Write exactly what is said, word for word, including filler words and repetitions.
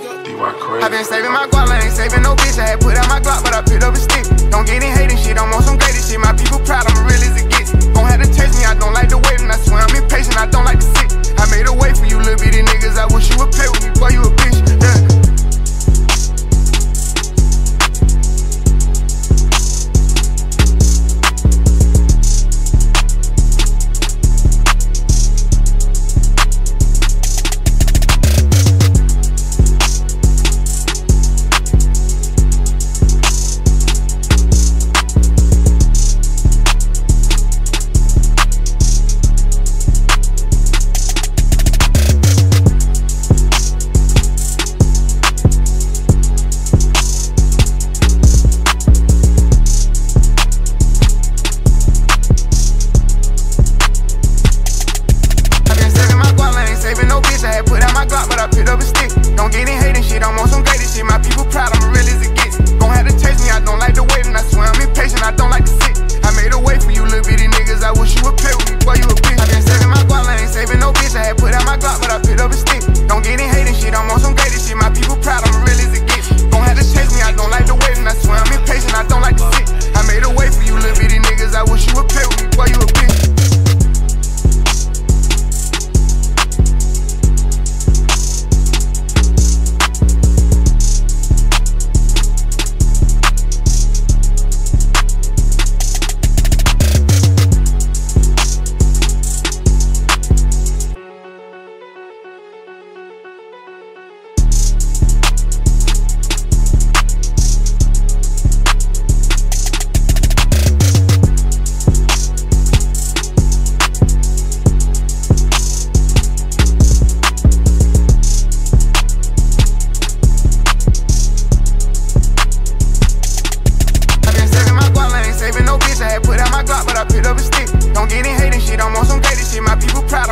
I been saving my guap, I ain't saving no bitch. I had put out my Glock, but I picked up a stick. Don't get in hating shit, I'm on some greatest shit. My people proud, I'm real as it gets. Gon' have to chase me, I don't like the waiting. I swear I'm impatient, I don't like to sit. I made a way for you, little bitty niggas. I wish you would play with me, boy, you a bitch, yeah. I had put out my Glock, but I picked up a stick. Don't get in hating shit, I'm on some greatest shit. My people proud.